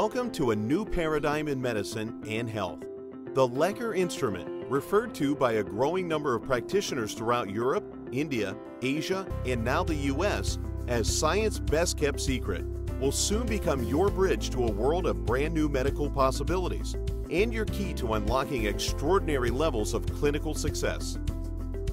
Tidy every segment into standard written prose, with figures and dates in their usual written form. Welcome to a new paradigm in medicine and health. The Lecher instrument, referred to by a growing number of practitioners throughout Europe, India, Asia, and now the US, as science's best-kept secret, will soon become your bridge to a world of brand new medical possibilities and your key to unlocking extraordinary levels of clinical success.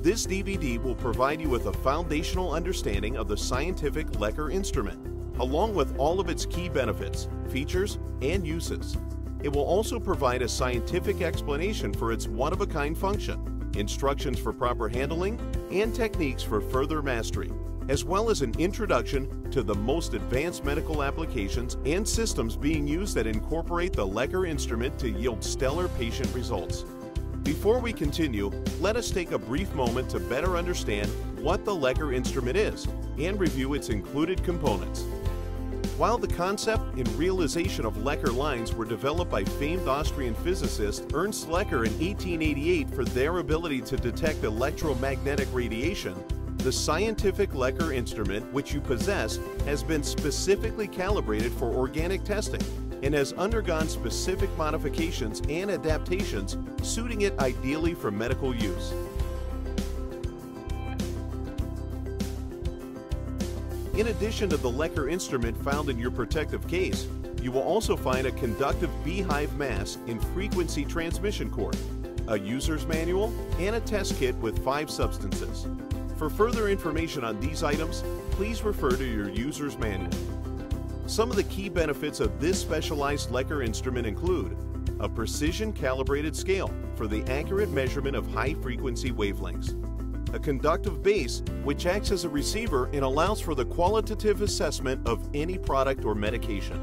This DVD will provide you with a foundational understanding of the scientific Lecher instrument, along with all of its key benefits, features, and uses. It will also provide a scientific explanation for its one-of-a-kind function, instructions for proper handling, and techniques for further mastery, as well as an introduction to the most advanced medical applications and systems being used that incorporate the Lecher instrument to yield stellar patient results. Before we continue, let us take a brief moment to better understand what the Lecher instrument is and review its included components. While the concept and realization of Lecher lines were developed by famed Austrian physicist Ernst Lecher in 1888 for their ability to detect electromagnetic radiation, the scientific Lecher instrument, which you possess, has been specifically calibrated for organic testing and has undergone specific modifications and adaptations, suiting it ideally for medical use. In addition to the Lecher instrument found in your protective case, you will also find a conductive beehive mass and frequency transmission cord, a user's manual, and a test kit with 5 substances. For further information on these items, please refer to your user's manual. Some of the key benefits of this specialized Lecher instrument include a precision calibrated scale for the accurate measurement of high-frequency wavelengths, a conductive base which acts as a receiver and allows for the qualitative assessment of any product or medication,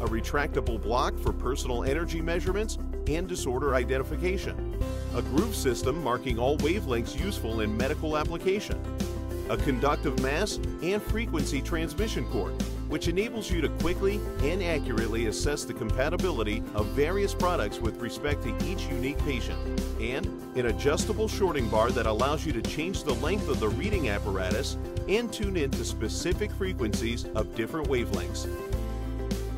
a retractable block for personal energy measurements and disorder identification, a groove system marking all wavelengths useful in medical application, a conductive mass and frequency transmission cord, which enables you to quickly and accurately assess the compatibility of various products with respect to each unique patient, and an adjustable shorting bar that allows you to change the length of the reading apparatus and tune in to specific frequencies of different wavelengths.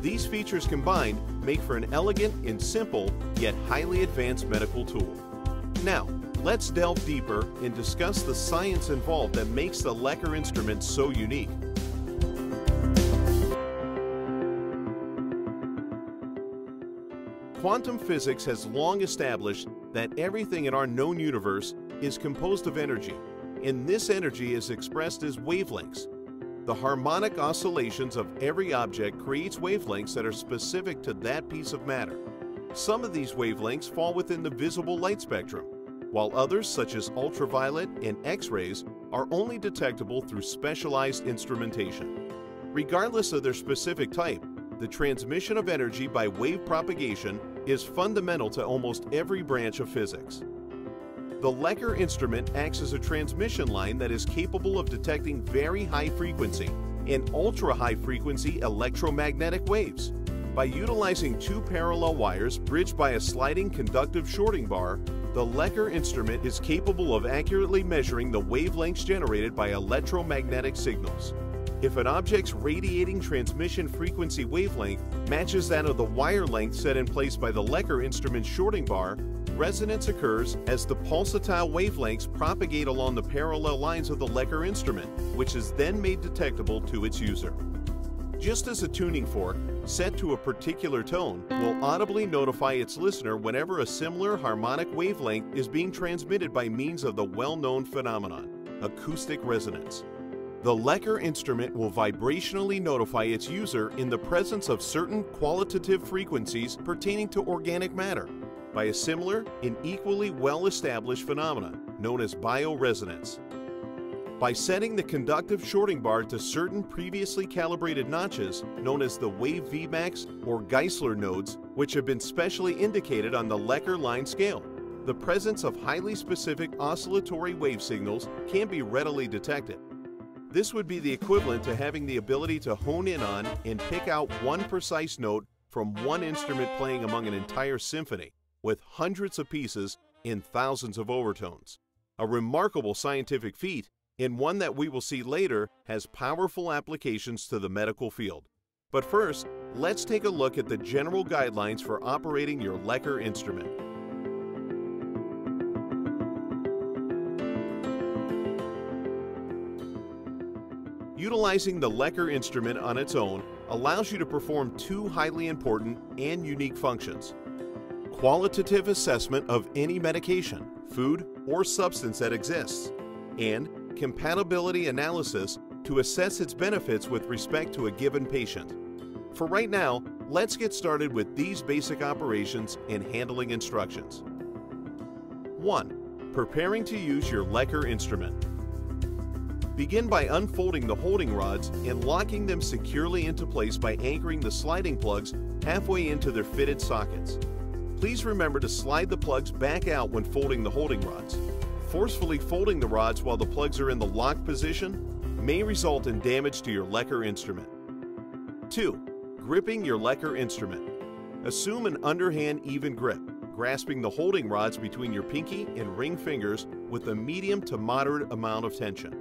These features combined make for an elegant and simple, yet highly advanced medical tool. Now, let's delve deeper and discuss the science involved that makes the Lecher instrument so unique. Quantum physics has long established that everything in our known universe is composed of energy, and this energy is expressed as wavelengths. The harmonic oscillations of every object creates wavelengths that are specific to that piece of matter. Some of these wavelengths fall within the visible light spectrum, while others, such as ultraviolet and X-rays, are only detectable through specialized instrumentation. Regardless of their specific type, the transmission of energy by wave propagation is fundamental to almost every branch of physics. The Lecher instrument acts as a transmission line that is capable of detecting very high frequency and ultra-high frequency electromagnetic waves. By utilizing 2 parallel wires bridged by a sliding conductive shorting bar, the Lecher instrument is capable of accurately measuring the wavelengths generated by electromagnetic signals. If an object's radiating transmission frequency wavelength matches that of the wire length set in place by the Lecher instrument shorting bar, resonance occurs as the pulsatile wavelengths propagate along the parallel lines of the Lecher instrument, which is then made detectable to its user. Just as a tuning fork, set to a particular tone, will audibly notify its listener whenever a similar harmonic wavelength is being transmitted by means of the well-known phenomenon, acoustic resonance. The Lecher instrument will vibrationally notify its user in the presence of certain qualitative frequencies pertaining to organic matter by a similar and equally well-established phenomena known as bioresonance. By setting the conductive shorting bar to certain previously calibrated notches known as the Wave VMAX or Geissler nodes, which have been specially indicated on the Lecher line scale, the presence of highly specific oscillatory wave signals can be readily detected. This would be the equivalent to having the ability to hone in on and pick out one precise note from one instrument playing among an entire symphony, with hundreds of pieces and thousands of overtones. A remarkable scientific feat, and one that we will see later has powerful applications to the medical field. But first, let's take a look at the general guidelines for operating your Lecher instrument. Utilizing the Lecher instrument on its own allows you to perform two highly important and unique functions: qualitative assessment of any medication, food, or substance that exists, and compatibility analysis to assess its benefits with respect to a given patient. For right now, let's get started with these basic operations and handling instructions. 1. Preparing to use your Lecher instrument. Begin by unfolding the holding rods and locking them securely into place by anchoring the sliding plugs halfway into their fitted sockets. Please remember to slide the plugs back out when folding the holding rods. Forcefully folding the rods while the plugs are in the locked position may result in damage to your Lecher instrument. 2. Gripping your Lecher instrument. Assume an underhand even grip, grasping the holding rods between your pinky and ring fingers with a medium to moderate amount of tension.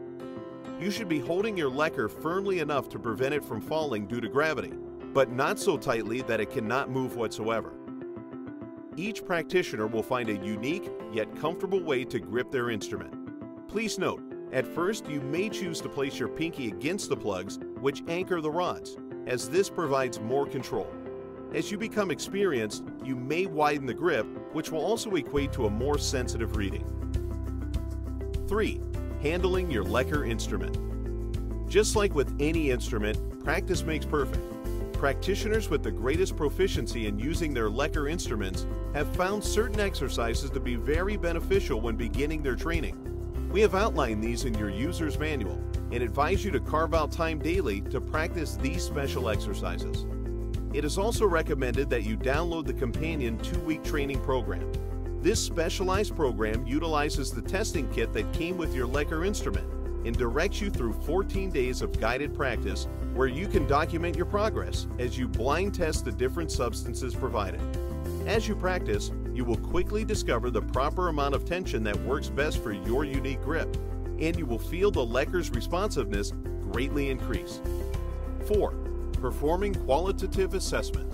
You should be holding your Lecher firmly enough to prevent it from falling due to gravity, but not so tightly that it cannot move whatsoever. Each practitioner will find a unique yet comfortable way to grip their instrument. Please note, at first you may choose to place your pinky against the plugs which anchor the rods, as this provides more control. As you become experienced, you may widen the grip, which will also equate to a more sensitive reading. 3. Handling your Lecher instrument. Just like with any instrument, practice makes perfect. Practitioners with the greatest proficiency in using their Lecher instruments have found certain exercises to be very beneficial when beginning their training. We have outlined these in your user's manual and advise you to carve out time daily to practice these special exercises. It is also recommended that you download the companion 2-week training program. This specialized program utilizes the testing kit that came with your Lecher instrument and directs you through 14 days of guided practice where you can document your progress as you blind test the different substances provided. As you practice, you will quickly discover the proper amount of tension that works best for your unique grip, and you will feel the Lecher's responsiveness greatly increase. 4. Performing qualitative assessment.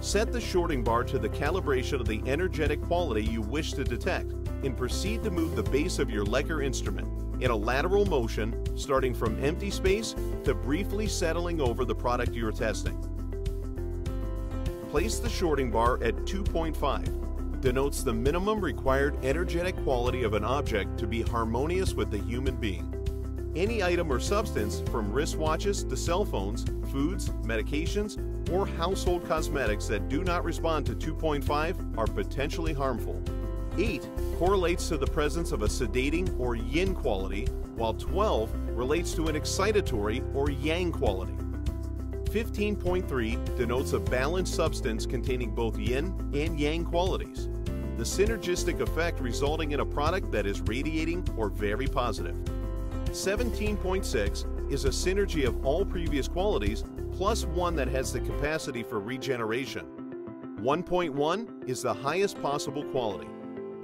Set the shorting bar to the calibration of the energetic quality you wish to detect and proceed to move the base of your Lecher instrument in a lateral motion, starting from empty space to briefly settling over the product you are testing. Place the shorting bar at 2.5, denotes the minimum required energetic quality of an object to be harmonious with the human being. Any item or substance, from wristwatches to cell phones, foods, medications, or household cosmetics that do not respond to 2.5 are potentially harmful. 8 correlates to the presence of a sedating or yin quality, while 12 relates to an excitatory or yang quality. 15.3 denotes a balanced substance containing both yin and yang qualities, the synergistic effect resulting in a product that is radiating or very positive. 17.6 is a synergy of all previous qualities plus one that has the capacity for regeneration. 1.1 is the highest possible quality.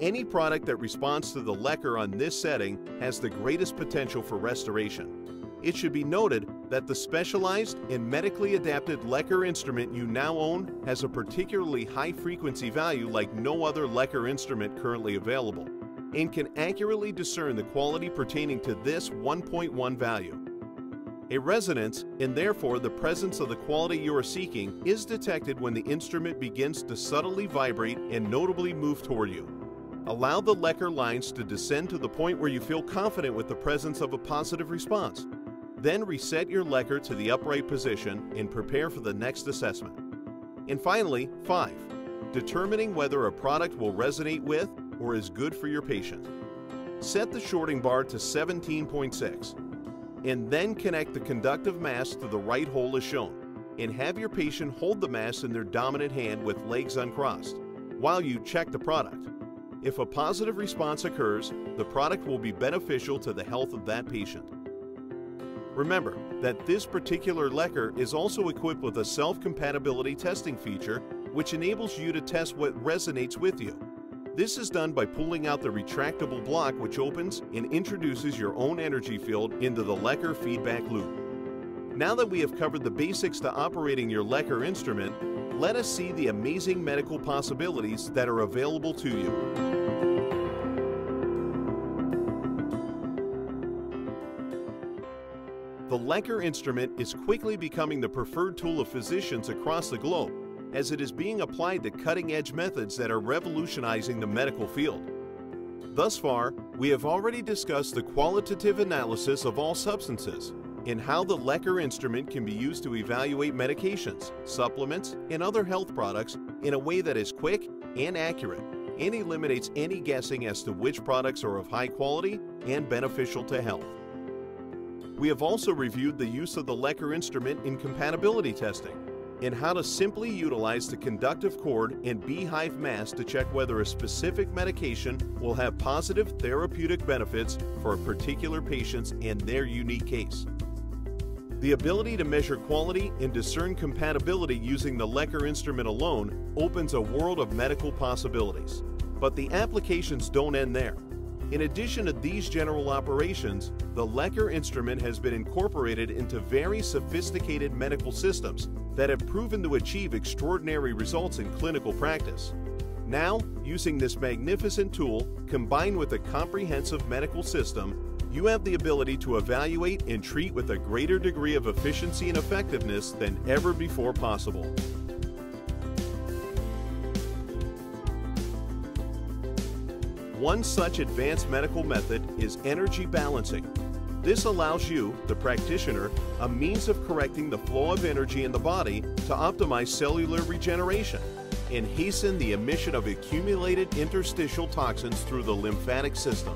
Any product that responds to the Lecher on this setting has the greatest potential for restoration. It should be noted that the specialized and medically adapted Lecher instrument you now own has a particularly high frequency value like no other Lecher instrument currently available, and can accurately discern the quality pertaining to this 1.1 value. A resonance, and therefore the presence of the quality you are seeking, is detected when the instrument begins to subtly vibrate and notably move toward you. Allow the Lecher lines to descend to the point where you feel confident with the presence of a positive response. Then reset your Lecher to the upright position and prepare for the next assessment. And finally, 5. Determining whether a product will resonate with or is good for your patient. Set the shorting bar to 17.6 and then connect the conductive mass to the right hole as shown, and have your patient hold the mass in their dominant hand with legs uncrossed while you check the product. If a positive response occurs, the product will be beneficial to the health of that patient. Remember that this particular Lecher is also equipped with a self-compatibility testing feature which enables you to test what resonates with you. This is done by pulling out the retractable block which opens and introduces your own energy field into the Lecher feedback loop. Now that we have covered the basics to operating your Lecher instrument, let us see the amazing medical possibilities that are available to you. The Lecher instrument is quickly becoming the preferred tool of physicians across the globe, as it is being applied to cutting-edge methods that are revolutionizing the medical field. Thus far, we have already discussed the qualitative analysis of all substances and how the Lecher instrument can be used to evaluate medications, supplements, and other health products in a way that is quick and accurate and eliminates any guessing as to which products are of high quality and beneficial to health. We have also reviewed the use of the Lecher instrument in compatibility testing and how to simply utilize the conductive cord and beehive mass to check whether a specific medication will have positive therapeutic benefits for a particular patient's and their unique case. The ability to measure quality and discern compatibility using the Lecher instrument alone opens a world of medical possibilities. But the applications don't end there. In addition to these general operations, the Lecher instrument has been incorporated into very sophisticated medical systems that have proven to achieve extraordinary results in clinical practice. Now, using this magnificent tool combined with a comprehensive medical system, you have the ability to evaluate and treat with a greater degree of efficiency and effectiveness than ever before possible. One such advanced medical method is energy balancing. This allows you, the practitioner, a means of correcting the flow of energy in the body to optimize cellular regeneration and hasten the emission of accumulated interstitial toxins through the lymphatic system.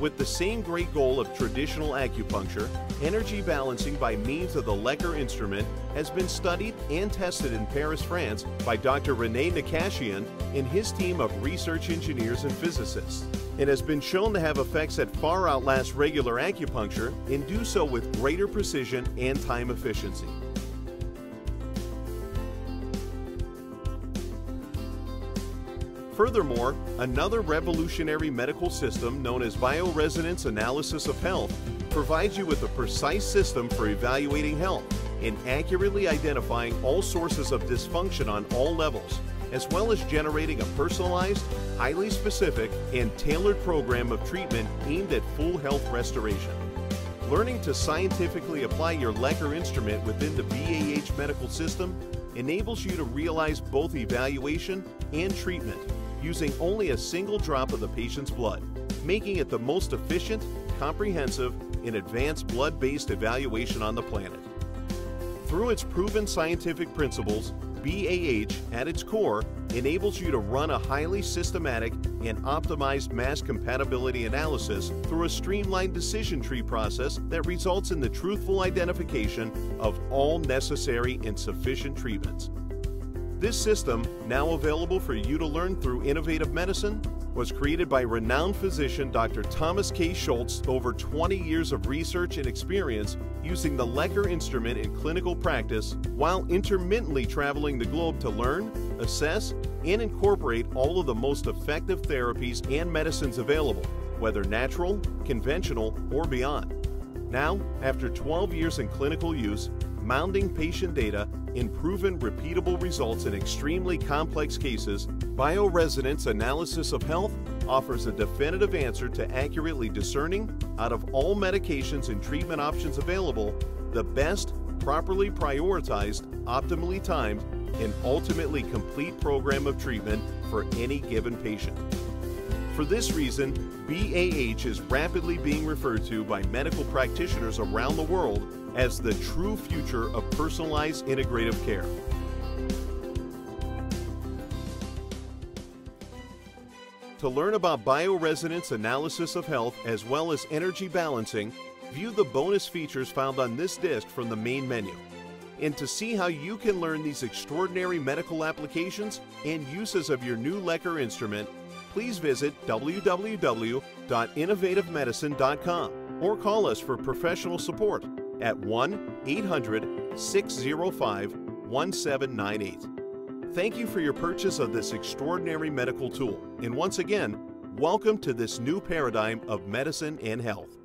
With the same great goal of traditional acupuncture, energy balancing by means of the Lecher instrument has been studied and tested in Paris, France by Dr. René Nakashian and his team of research engineers and physicists. It has been shown to have effects that far outlast regular acupuncture and do so with greater precision and time efficiency. Furthermore, another revolutionary medical system known as Bioresonance Analysis of Health provides you with a precise system for evaluating health and accurately identifying all sources of dysfunction on all levels, as well as generating a personalized, highly specific, and tailored program of treatment aimed at full health restoration. Learning to scientifically apply your Lecher instrument within the BAH medical system enables you to realize both evaluation and treatment using only a single drop of the patient's blood, making it the most efficient, comprehensive, and advanced blood-based evaluation on the planet. Through its proven scientific principles, BAH, at its core, enables you to run a highly systematic and optimized mass compatibility analysis through a streamlined decision tree process that results in the truthful identification of all necessary and sufficient treatments. This system, now available for you to learn through Innovative Medicine, was created by renowned physician Dr. Thomas K. Schultz over 20 years of research and experience using the Lecher instrument in clinical practice while intermittently traveling the globe to learn, assess, and incorporate all of the most effective therapies and medicines available, whether natural, conventional, or beyond. Now, after 12 years in clinical use, mounting patient data, and proven repeatable results in extremely complex cases, Bioresonance Analysis of Health offers a definitive answer to accurately discerning, out of all medications and treatment options available, the best, properly prioritized, optimally timed, and ultimately complete program of treatment for any given patient. For this reason, BAH is rapidly being referred to by medical practitioners around the world as the true future of personalized integrative care. To learn about Bioresonance Analysis of Health as well as energy balancing, view the bonus features found on this disc from the main menu. And to see how you can learn these extraordinary medical applications and uses of your new Lecher instrument, please visit www.innovativemedicine.com or call us for professional support at 1-800-605-1798. Thank you for your purchase of this extraordinary medical tool, and once again, welcome to this new paradigm of medicine and health.